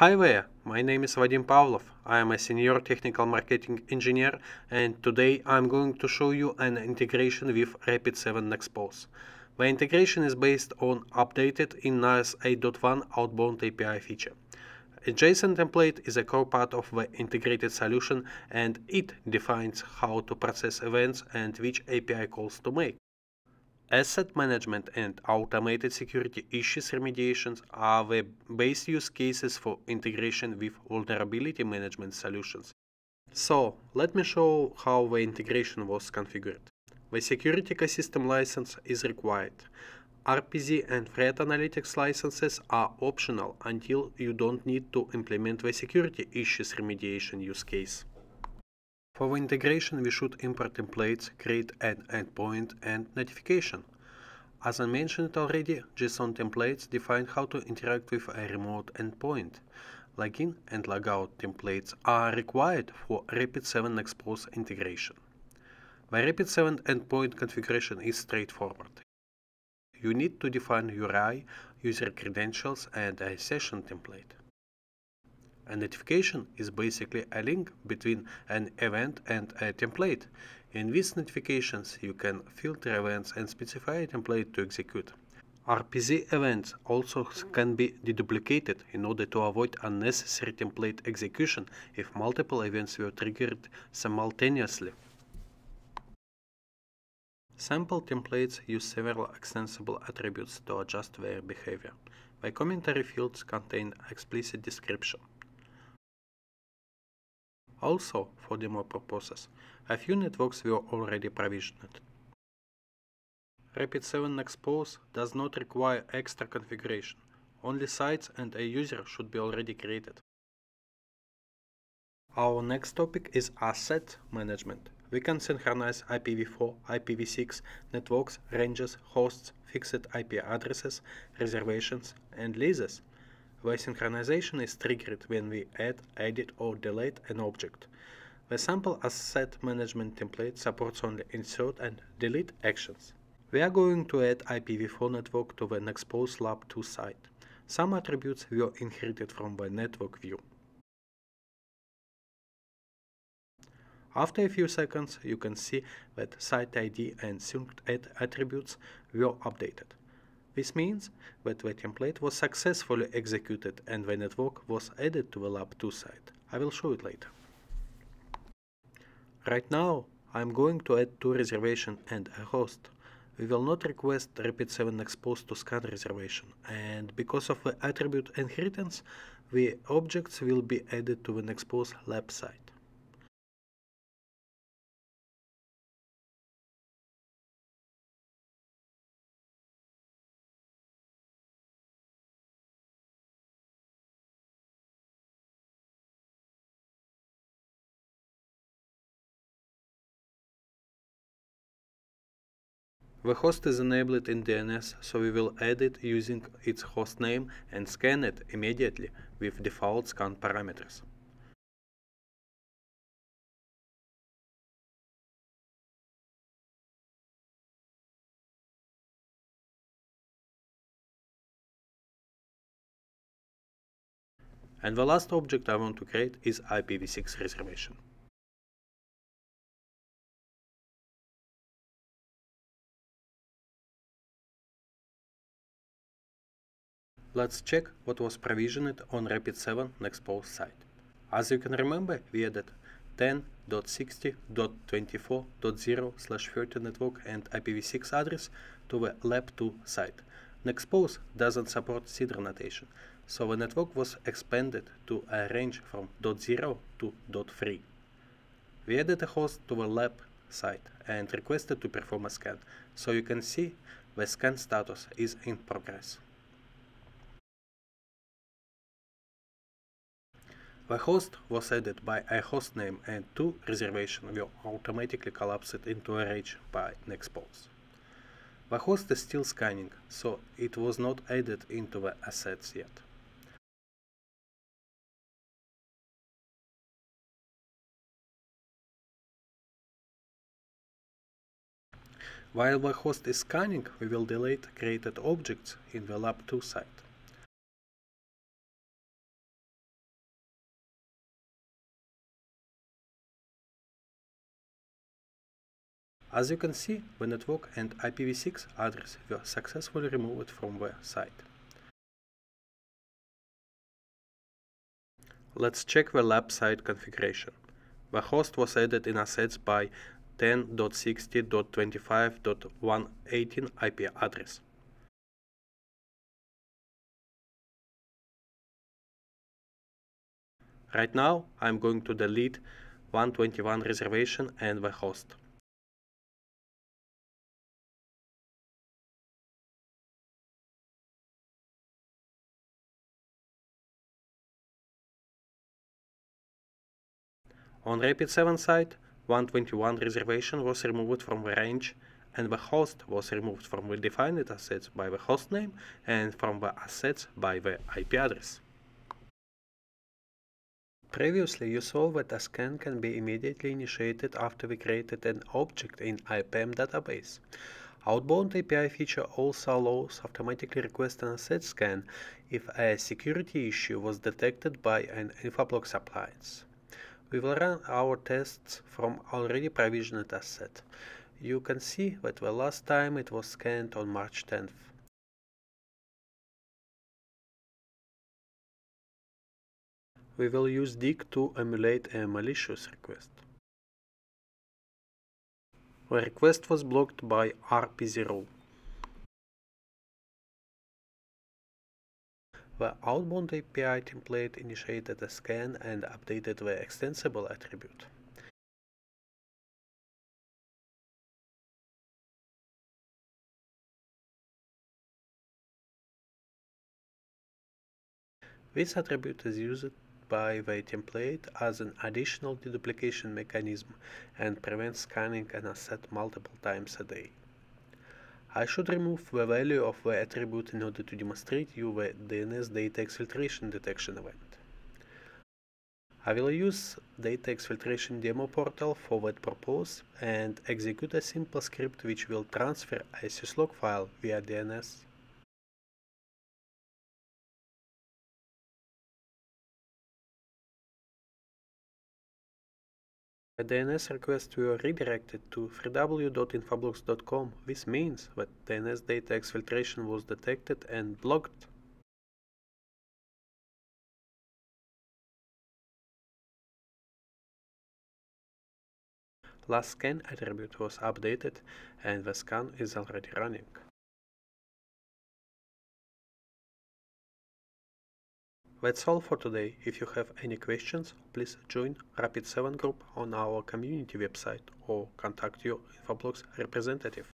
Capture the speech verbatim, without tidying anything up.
Hi there, my name is Vadim Pavlov. I am a senior technical marketing engineer, and today I'm going to show you an integration with Rapid seven Nexpose. The integration is based on updated in N A S eight point one outbound A P I feature. A JSON template is a core part of the integrated solution, and it defines how to process events and which A P I calls to make. Asset management and automated security issues remediations are the base use cases for integration with vulnerability management solutions. So, let me show how the integration was configured. The security ecosystem license is required. R P Z and threat analytics licenses are optional until you don't need to implement the security issues remediation use case. For the integration, we should import templates, create an endpoint and notification. As I mentioned already, JSON templates define how to interact with a remote endpoint. Login and logout templates are required for Rapid seven Nexpose integration. The Rapid seven endpoint configuration is straightforward. You need to define U R I, user credentials, and a session template. A notification is basically a link between an event and a template. In these notifications, you can filter events and specify a template to execute. R P C events also can be deduplicated in order to avoid unnecessary template execution if multiple events were triggered simultaneously. Sample templates use several extensible attributes to adjust their behavior. The commentary fields contain explicit description. Also, for demo purposes, a few networks were already provisioned. Rapid seven Nexpose does not require extra configuration. Only sites and a user should be already created. Our next topic is asset management. We can synchronize I P v four, I P v six, networks, ranges, hosts, fixed I P addresses, reservations, and leases. The synchronization is triggered when we add, edit, or delete an object. The sample asset management template supports only insert and delete actions. We are going to add I P v four network to the Nexpose Lab two site. Some attributes were inherited from the network view. After a few seconds, you can see that site I D and synced add attributes were updated. This means that the template was successfully executed and the network was added to the Lab two site. I will show it later. Right now, I am going to add two reservations and a host. We will not request Rapid seven Nexpose to scan reservation, and because of the attribute inheritance, the objects will be added to the Nexpose lab site. The host is enabled in D N S, so we will add it using its host name and scan it immediately with default scan parameters. And the last object I want to create is I P v six reservation. Let's check what was provisioned on Rapid seven Nexpose site. As you can remember, we added ten dot sixty dot twenty-four dot zero slash thirty network and I P v six address to the Lab two site. Nexpose doesn't support C I D R notation, so the network was expanded to a range from zero to three. We added a host to the Lab site and requested to perform a scan, so you can see the scan status is in progress. The host was added by a host name, and two reservations were automatically collapsed into a range by Nexpose. The host is still scanning, so it was not added into the assets yet. While the host is scanning, we will delete created objects in the Lab two site. As you can see, the network and I P v six address were successfully removed from the site. Let's check the lab site configuration. The host was added in assets by ten dot sixty dot twenty-five dot one eighteen I P address. Right now, I'm going to delete one twenty-one reservation and the host. On Rapid seven side, one twenty-one reservation was removed from the range, and the host was removed from the defined assets by the host name and from the assets by the I P address. Previously, you saw that a scan can be immediately initiated after we created an object in I P A M database. OutboundAPI feature also allows automatically request an asset scan if a security issue was detected by an Infoblox appliance. We will run our tests from already provisioned asset. You can see that the last time it was scanned on March tenth. We will use D I C to emulate a malicious request. The request was blocked by R P zero. The OutboundAPI template initiated a scan and updated the extensible attribute. This attribute is used by the template as an additional deduplication mechanism and prevents scanning an asset multiple times a day. I should remove the value of the attribute in order to demonstrate you the D N S data exfiltration detection event. I will use data exfiltration demo portal for that purpose and execute a simple script which will transfer a syslog file via D N S. The D N S request were redirected to three w dot infoblox dot com. This means that D N S data exfiltration was detected and blocked. Last scan attribute was updated and the scan is already running. That's all for today. If you have any questions, please join Rapid seven group on our community website or contact your Infoblox representative.